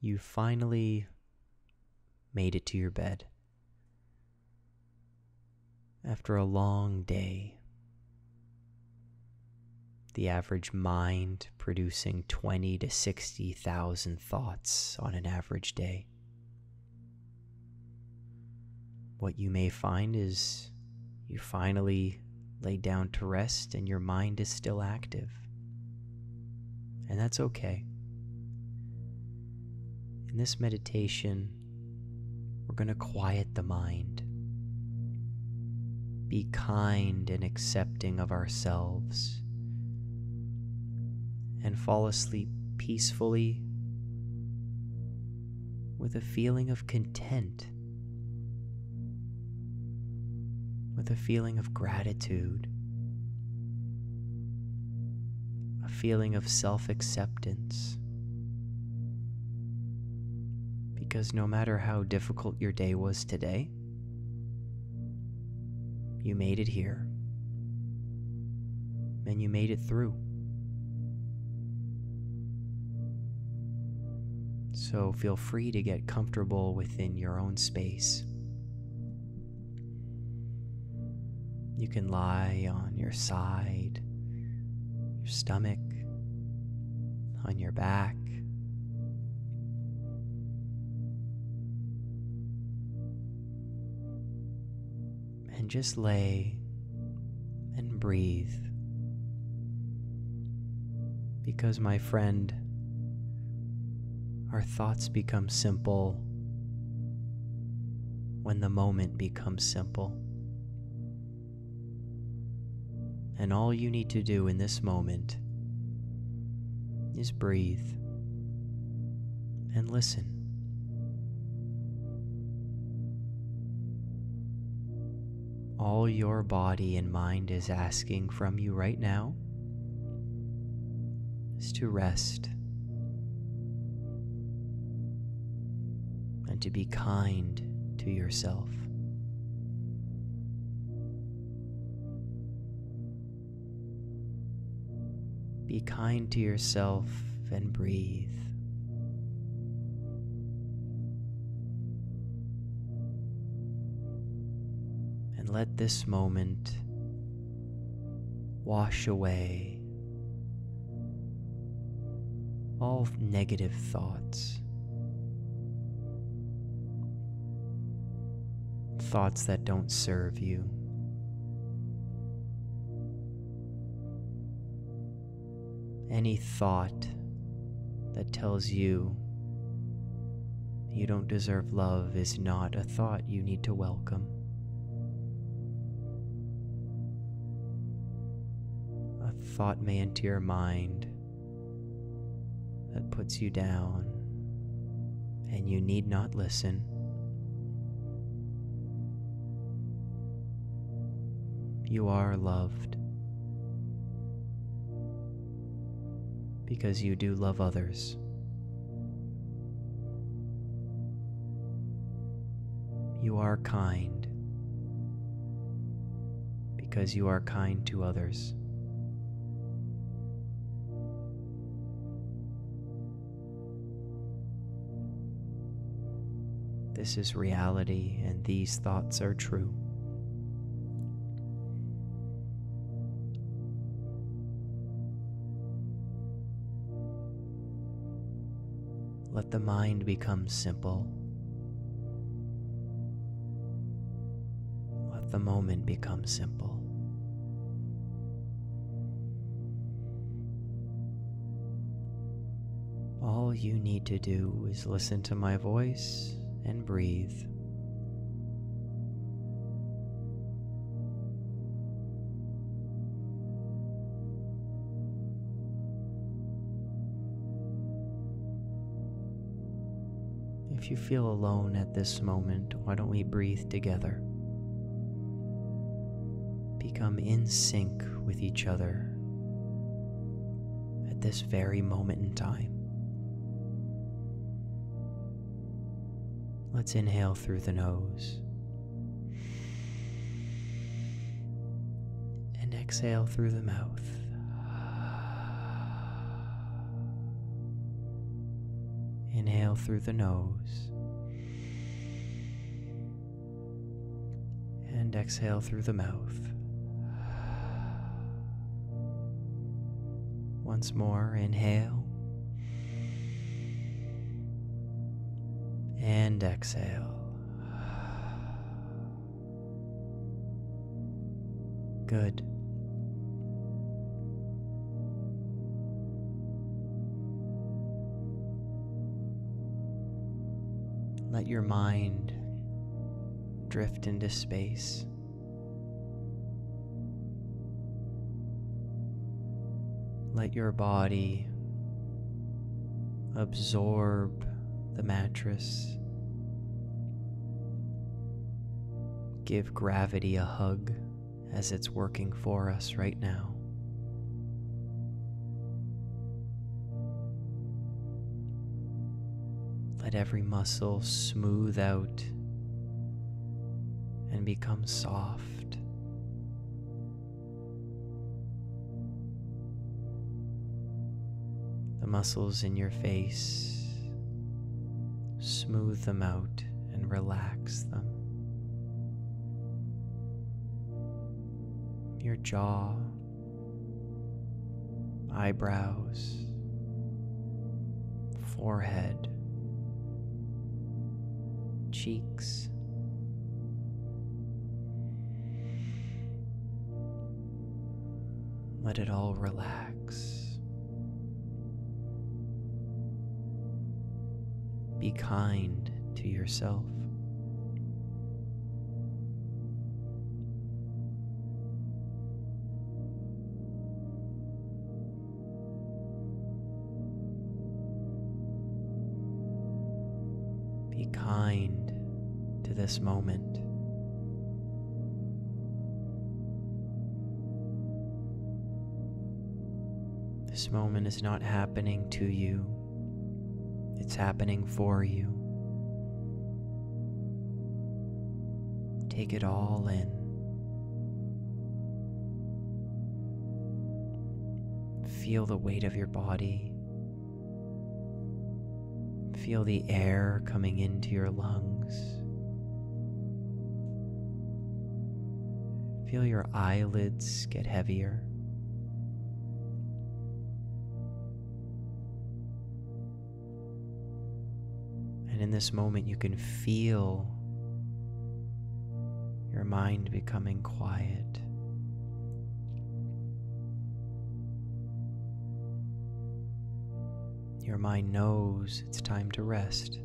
You finally made it to your bed. After a long day, the average mind producing 20 to 60,000 thoughts on an average day. What you may find is you finally lay down to rest and your mind is still active. And that's okay. In this meditation, we're going to quiet the mind. Be kind and accepting of ourselves. And fall asleep peacefully with a feeling of content, with a feeling of gratitude, a feeling of self-acceptance. Because no matter how difficult your day was today, you made it here, and you made it through. So feel free to get comfortable within your own space. You can lie on your side, your stomach, on your back. And just lay and breathe. Because, my friend, our thoughts become simple when the moment becomes simple. And all you need to do in this moment is breathe and listen. All your body and mind is asking from you right now is to rest and to be kind to yourself. Be kind to yourself and breathe. Let this moment wash away all negative thoughts. Thoughts that don't serve you. Any thought that tells you you don't deserve love is not a thought you need to welcome. Thought may enter your mind that puts you down, and you need not listen. You are loved because you do love others. You are kind because you are kind to others. This is reality, and these thoughts are true. Let the mind become simple. Let the moment become simple. All you need to do is listen to my voice and breathe. If you feel alone at this moment, why don't we breathe together? Become in sync with each other at this very moment in time. Let's inhale through the nose and exhale through the mouth. Inhale through the nose. And exhale through the mouth. Once more, inhale. And exhale. Good. Let your mind drift into space. Let your body absorb the mattress. Give gravity a hug as it's working for us right now. Let every muscle smooth out and become soft. The muscles in your face, smooth them out and relax them. Your jaw, eyebrows, forehead, cheeks. Let it all relax. Be kind to yourself. Be kind to this moment. This moment is not happening to you. It's happening for you. Take it all in. Feel the weight of your body. Feel the air coming into your lungs. Feel your eyelids get heavier. And in this moment, you can feel your mind becoming quiet. Your mind knows it's time to rest.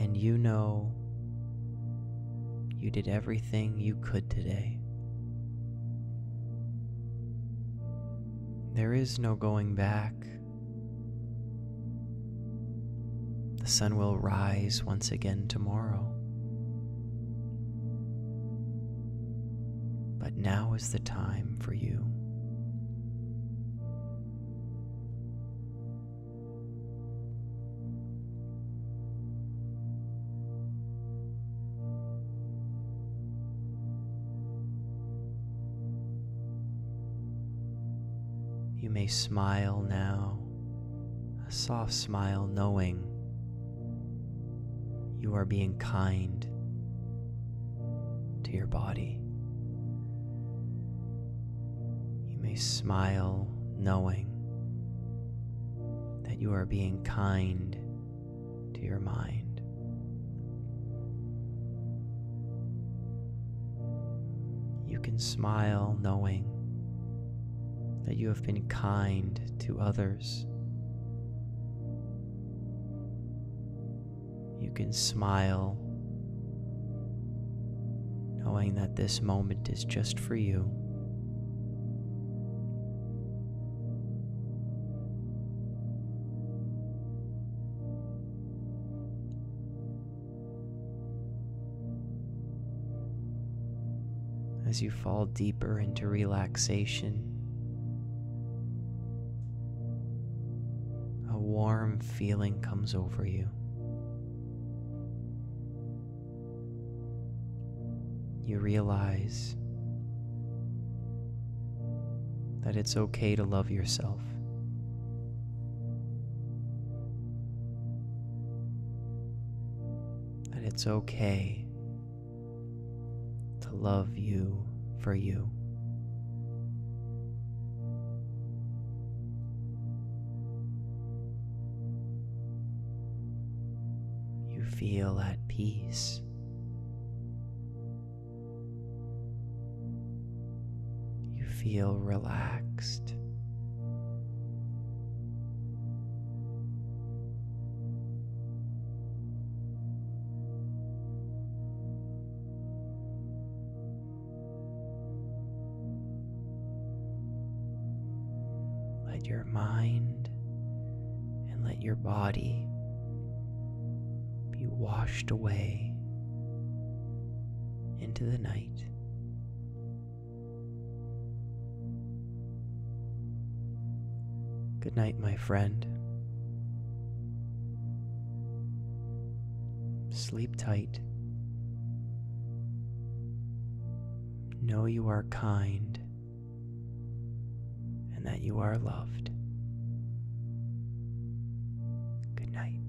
And you know you did everything you could today. There is no going back. The sun will rise once again tomorrow. But now is the time for you. You may smile now, a soft smile, knowing you are being kind to your body. You may smile knowing that you are being kind to your mind. You can smile knowing that you have been kind to others. You can smile knowing that this moment is just for you. As you fall deeper into relaxation, warm feeling comes over you. You realize that it's okay to love yourself. That it's okay to love you for you. You feel at peace. Feel relaxed. Let your mind and let your body be washed away into the night. Good night, my friend. Sleep tight. Know you are kind and that you are loved. Good night.